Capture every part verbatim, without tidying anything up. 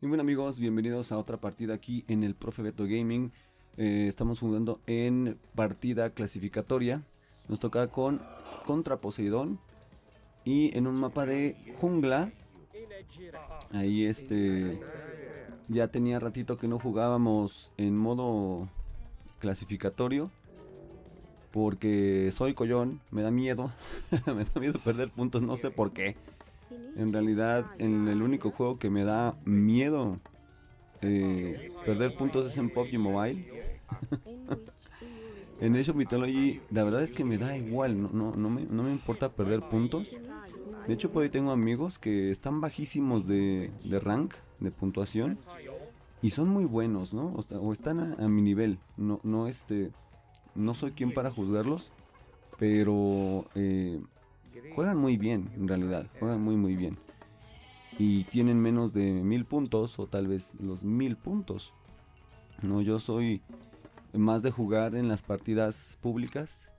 Y bueno amigos, bienvenidos a otra partida aquí en el Profe Beto Gaming. eh, Estamos jugando en partida clasificatoria. Nos toca con contra Poseidón y en un mapa de jungla. Ahí este... ya tenía ratito que no jugábamos en modo clasificatorio porque soy collón, me da miedo. Me da miedo perder puntos, no sé por qué. En realidad, en el único juego que me da miedo eh, perder puntos es en P U B G Mobile. En Age of Mythology, la verdad es que me da igual, no, no, no, me, no me importa perder puntos. De hecho, por ahí tengo amigos que están bajísimos de, de rank, de puntuación, y son muy buenos, ¿no? O, o están a, a mi nivel, no, no, este, no soy quien para juzgarlos, pero... Eh, juegan muy bien, en realidad, juegan muy muy bien. Y tienen menos de mil puntos, o tal vez los mil puntos. No, yo soy más de jugar en las partidas públicas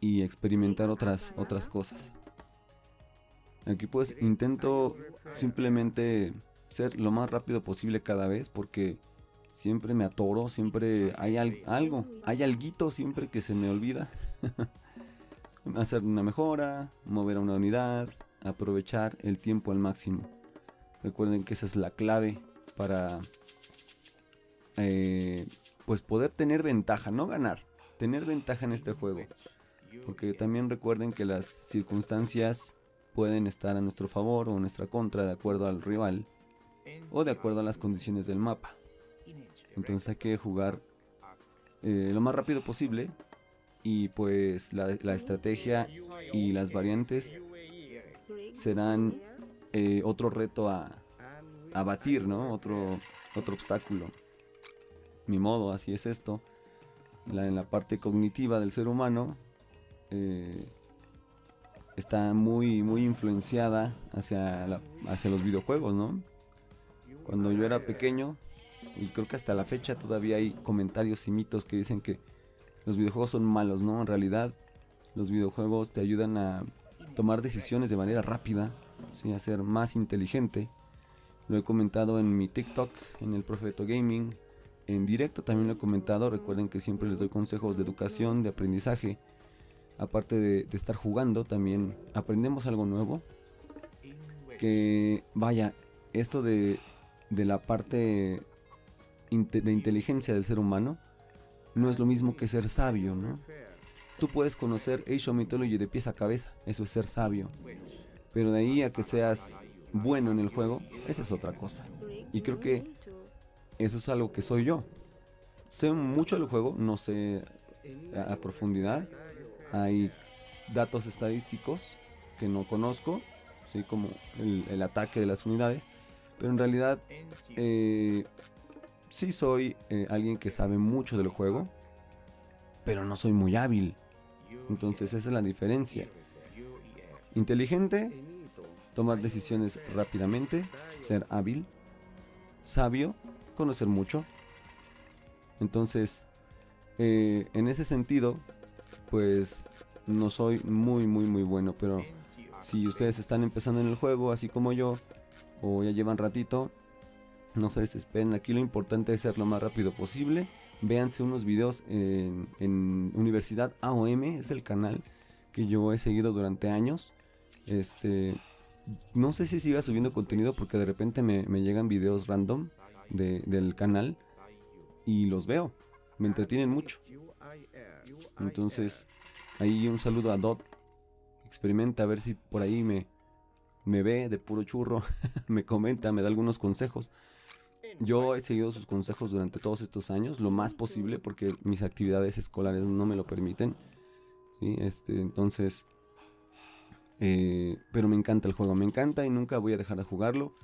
y experimentar otras, otras cosas. Aquí pues intento simplemente ser lo más rápido posible cada vez, porque siempre me atoro, siempre hay al- algo, hay alguito siempre que se me olvida. Hacer una mejora, mover a una unidad, aprovechar el tiempo al máximo. Recuerden que esa es la clave para eh, pues poder tener ventaja, no ganar, tener ventaja en este juego. Porque también recuerden que las circunstancias pueden estar a nuestro favor o a nuestra contra de acuerdo al rival o de acuerdo a las condiciones del mapa. Entonces hay que jugar eh, lo más rápido posible. Y pues la, la estrategia y las variantes serán eh, otro reto a, a batir, ¿no? Otro, otro obstáculo. Ni modo, así es esto. La, en la parte cognitiva del ser humano eh, está muy, muy influenciada hacia, la, hacia los videojuegos, ¿no? Cuando yo era pequeño, y creo que hasta la fecha todavía hay comentarios y mitos que dicen que los videojuegos son malos, ¿no? En realidad, los videojuegos te ayudan a tomar decisiones de manera rápida, ¿sí? A ser más inteligente. Lo he comentado en mi TikTok, en el Profe Beto Gaming. En directo también lo he comentado. Recuerden que siempre les doy consejos de educación, de aprendizaje. Aparte de, de estar jugando, también aprendemos algo nuevo. Que, vaya, esto de, de la parte de inteligencia del ser humano no es lo mismo que ser sabio, ¿no? Tú puedes conocer Age of Mythology de pies a cabeza, eso es ser sabio. Pero de ahí a que seas bueno en el juego, esa es otra cosa. Y creo que eso es algo que soy yo. Sé mucho del juego, no sé a, a profundidad. Hay datos estadísticos que no conozco, ¿sí? Como el, el ataque de las unidades. Pero en realidad... Eh, sí soy eh, alguien que sabe mucho del juego, pero no soy muy hábil. Entonces esa es la diferencia. Inteligente, tomar decisiones rápidamente, ser hábil. Sabio, conocer mucho. Entonces, eh, en ese sentido, pues no soy muy muy muy bueno. Pero si ustedes están empezando en el juego, así como yo, o ya llevan ratito, no se desesperen, aquí lo importante es ser lo más rápido posible. Véanse unos videos en, en Universidad A O M, es el canal que yo he seguido durante años. Este, no sé si siga subiendo contenido porque de repente me, me llegan videos random de, del canal y los veo, me entretienen mucho. Entonces, ahí un saludo a Dot, experimenta a ver si por ahí me, me ve de puro churro, me comenta, me da algunos consejos. Yo he seguido sus consejos durante todos estos años, lo más posible, porque mis actividades escolares no me lo permiten, ¿sí? Este, entonces, eh, pero me encanta el juego, me encanta y nunca voy a dejar de jugarlo.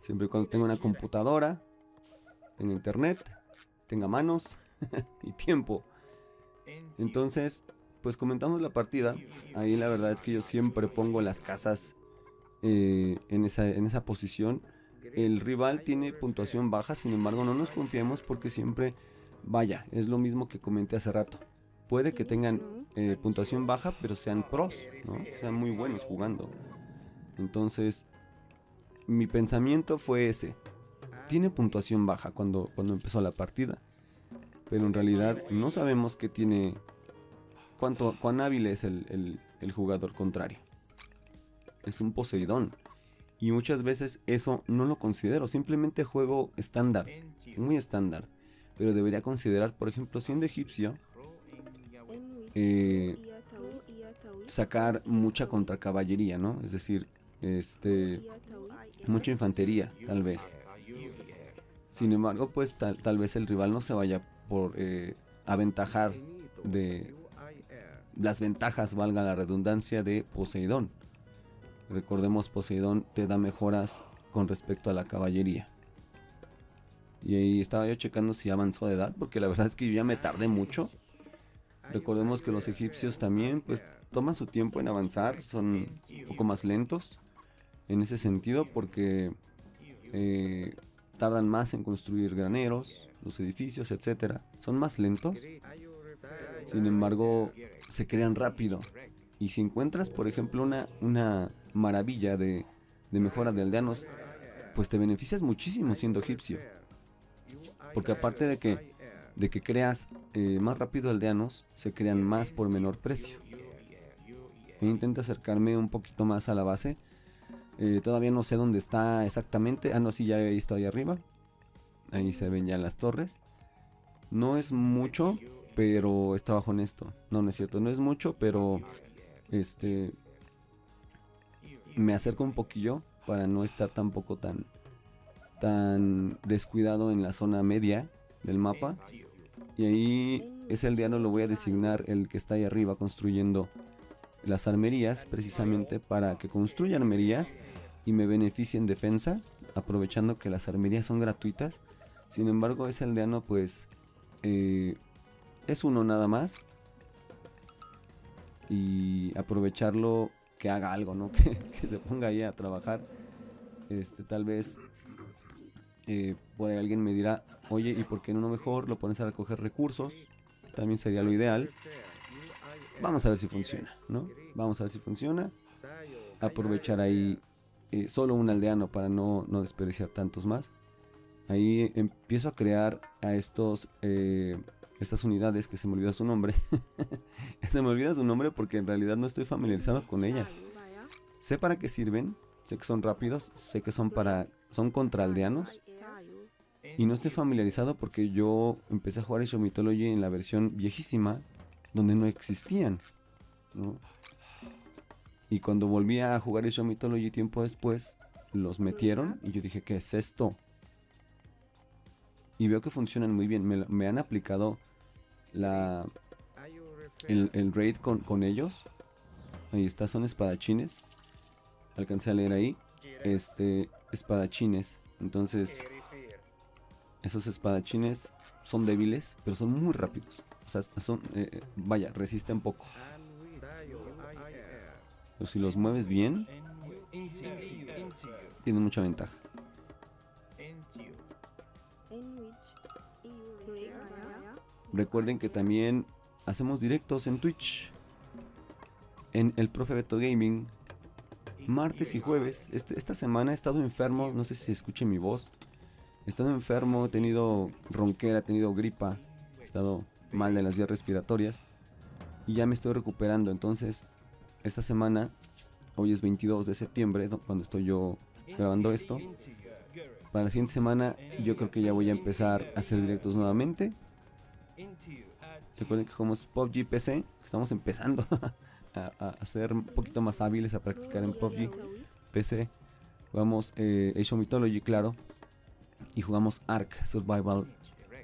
Siempre y cuando tenga una computadora, tenga internet, tenga manos y tiempo. Entonces, pues comentamos la partida. Ahí la verdad es que yo siempre pongo las casas eh, en, esa, en esa posición. El rival tiene puntuación baja, sin embargo no nos confiemos porque siempre, vaya, es lo mismo que comenté hace rato. Puede que tengan eh, puntuación baja, pero sean pros, ¿no? Sean muy buenos jugando. Entonces, mi pensamiento fue ese. tiene puntuación baja cuando, cuando empezó la partida, pero en realidad no sabemos qué tiene, cuánto, cuán hábil es el, el, el jugador contrario. Es un Poseidón. Y muchas veces eso no lo considero, simplemente juego estándar, muy estándar. Pero debería considerar, por ejemplo, siendo egipcio, eh, sacar mucha contracaballería, ¿no? Es decir, este, mucha infantería, tal vez. Sin embargo, pues tal, tal vez el rival no se vaya por eh, aventajar de las ventajas, valga la redundancia, de Poseidón. Recordemos, Poseidón te da mejoras con respecto a la caballería. Y ahí estaba yo checando si avanzó de edad, porque la verdad es que yo ya me tardé mucho. Recordemos que los egipcios también pues toman su tiempo en avanzar, son un poco más lentos en ese sentido, porque eh, tardan más en construir graneros, los edificios, etcétera. Son más lentos, sin embargo se crean rápido. Y si encuentras, por ejemplo, una, una maravilla de, de mejora de aldeanos, pues te beneficias muchísimo siendo egipcio. Porque aparte de que, de que creas eh, más rápido aldeanos, se crean más por menor precio. E intento acercarme un poquito más a la base. Eh, todavía no sé dónde está exactamente. Ah, no, sí, ya he visto ahí arriba. Ahí se ven ya las torres. No es mucho, pero es trabajo honesto. No, no es cierto, no es mucho, pero... Este, me acerco un poquillo para no estar tampoco tan tan descuidado en la zona media del mapa. Y ahí ese aldeano lo voy a designar, el que está ahí arriba construyendo las armerías, precisamente para que construya armerías y me beneficie en defensa, aprovechando que las armerías son gratuitas. Sin embargo, ese aldeano pues eh, es uno nada más, y aprovecharlo que haga algo, ¿no? Que, que se ponga ahí a trabajar. Este, tal vez eh, por ahí alguien me dirá, oye, ¿y por qué no mejor lo pones a recoger recursos? También sería lo ideal. Vamos a ver si funciona, ¿no? Vamos a ver si funciona. Aprovechar ahí eh, solo un aldeano para no, no desperdiciar tantos más. Ahí empiezo a crear a estos... Eh, Estas unidades que se me olvida su nombre. Se me olvida su nombre porque en realidad no estoy familiarizado con ellas. Sé para qué sirven, sé que son rápidos, sé que son para son contra aldeanos. Y no estoy familiarizado porque yo empecé a jugar Age of Mythology en la versión viejísima, donde no existían, ¿no? Y cuando volví a jugar Age of Mythology tiempo después, los metieron y yo dije, ¿qué es esto? Y veo que funcionan muy bien. Me, me han aplicado la, el, el raid con, con ellos. Ahí está, son espadachines. Alcancé a leer ahí. Este, espadachines. Entonces, esos espadachines son débiles, pero son muy rápidos. O sea, son, eh, vaya, resisten poco. Pero si los mueves bien, tienen mucha ventaja. Recuerden que también hacemos directos en Twitch, en el Profe Beto Gaming, martes y jueves. Este, esta semana he estado enfermo, no sé si escuchen mi voz. He estado enfermo, he tenido ronquera, he tenido gripa, he estado mal de las vías respiratorias y ya me estoy recuperando. Entonces, esta semana, hoy es veintidós de septiembre, cuando estoy yo grabando esto. Para la siguiente semana yo creo que ya voy a empezar a hacer directos nuevamente. Recuerden que jugamos P U B G P C, estamos empezando a, a ser un poquito más hábiles, a practicar en P U B G P C. Jugamos eh, Age of Mythology, claro, y jugamos Ark Survival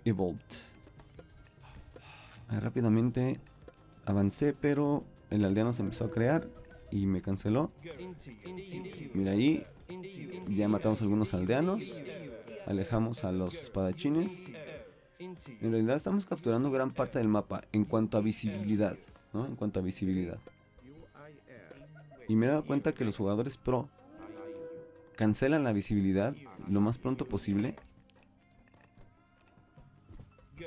Evolved. Ahí rápidamente avancé, pero el aldeano se empezó a crear y me canceló. Mira ahí. Ya matamos a algunos aldeanos, alejamos a los espadachines. En realidad estamos capturando gran parte del mapa en cuanto a visibilidad, ¿no? En cuanto a visibilidad. Y me he dado cuenta que los jugadores pro cancelan la visibilidad lo más pronto posible.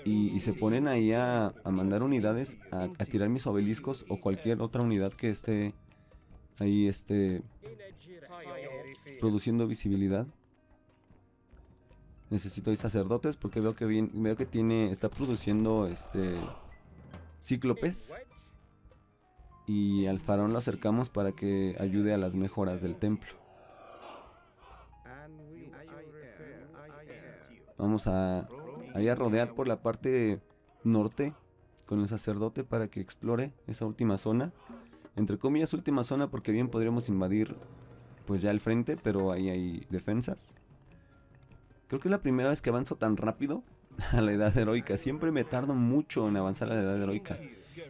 Y, y se ponen ahí a, a mandar unidades, a, a tirar mis obeliscos o cualquier otra unidad que esté ahí este... produciendo visibilidad. Necesito hoy sacerdotes porque veo que bien, veo que tiene, está produciendo este cíclopes. Y al faraón lo acercamos para que ayude a las mejoras del templo. Vamos a, a ir a rodear por la parte norte con el sacerdote para que explore esa última zona. Entre comillas última zona porque bien podríamos invadir pues ya el frente, pero ahí hay defensas. Creo que es la primera vez que avanzo tan rápido a la edad heroica. Siempre me tardo mucho en avanzar a la edad heroica.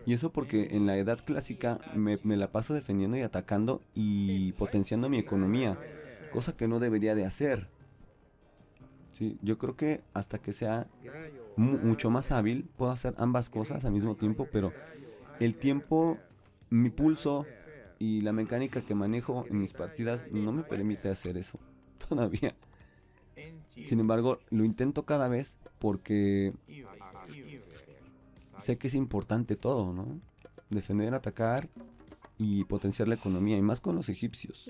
Y eso porque en la edad clásica me, me la paso defendiendo y atacando y potenciando mi economía, cosa que no debería de hacer. Sí, yo creo que hasta que sea mu mucho más hábil puedo hacer ambas cosas al mismo tiempo, pero el tiempo, mi pulso y la mecánica que manejo en mis partidas no me permite hacer eso todavía. Sin embargo, lo intento cada vez porque sé que es importante todo, ¿no? Defender, atacar y potenciar la economía, y más con los egipcios.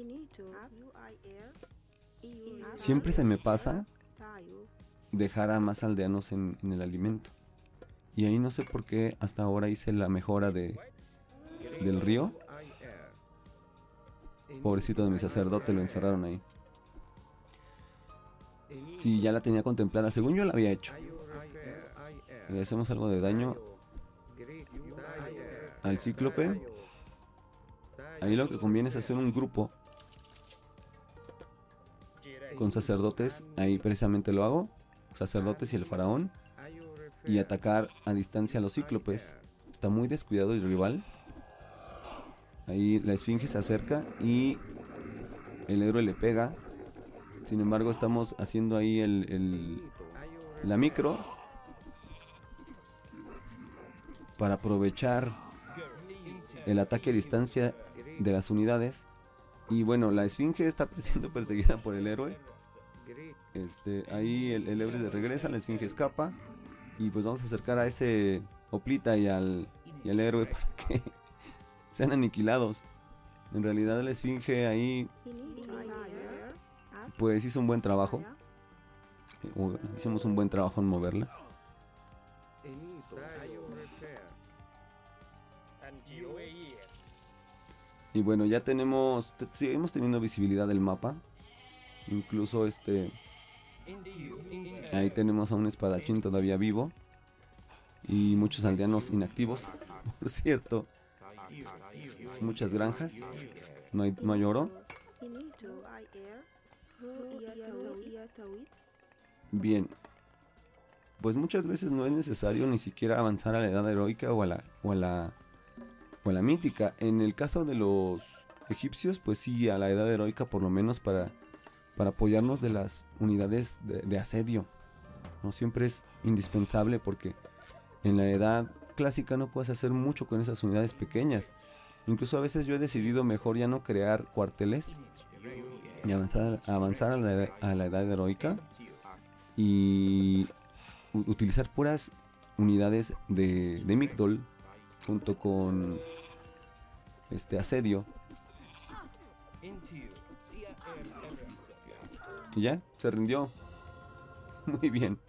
Siempre se me pasa dejar a más aldeanos en, en el alimento. Y ahí no sé por qué hasta ahora hice la mejora de, del río. Pobrecito de mi sacerdote, lo encerraron ahí. Sí, ya la tenía contemplada, según yo la había hecho. Le hacemos algo de daño al cíclope. Ahí lo que conviene es hacer un grupo con sacerdotes. Ahí precisamente lo hago. Sacerdotes y el faraón. Y atacar a distancia a los cíclopes. Está muy descuidado el rival. Ahí la esfinge se acerca y el héroe le pega. Sin embargo, estamos haciendo ahí el, el, la micro para aprovechar el ataque a distancia de las unidades. Y bueno, la esfinge está siendo perseguida por el héroe. Este, ahí el, el héroe se regresa, la esfinge escapa. Y pues vamos a acercar a ese hoplita y al, y al héroe para que sean aniquilados. En realidad la esfinge ahí pues hizo un buen trabajo. Uy, hicimos un buen trabajo en moverla. Y bueno, ya tenemos, seguimos teniendo visibilidad del mapa. Incluso este, ahí tenemos a un espadachín todavía vivo y muchos aldeanos inactivos, por cierto. Muchas granjas, no hay, no hay oro. Bien, pues muchas veces no es necesario ni siquiera avanzar a la edad heroica o a la, o a la o a la mítica. En el caso de los egipcios, pues sí, a la edad heroica por lo menos para, para apoyarnos de las unidades de, de asedio. No siempre es indispensable porque en la edad clásica no puedes hacer mucho con esas unidades pequeñas. Incluso a veces yo he decidido mejor ya no crear cuarteles y avanzar, avanzar a, la, a la edad heroica y utilizar puras unidades de, de Migdol junto con este asedio. Y ya, se rindió. Muy bien.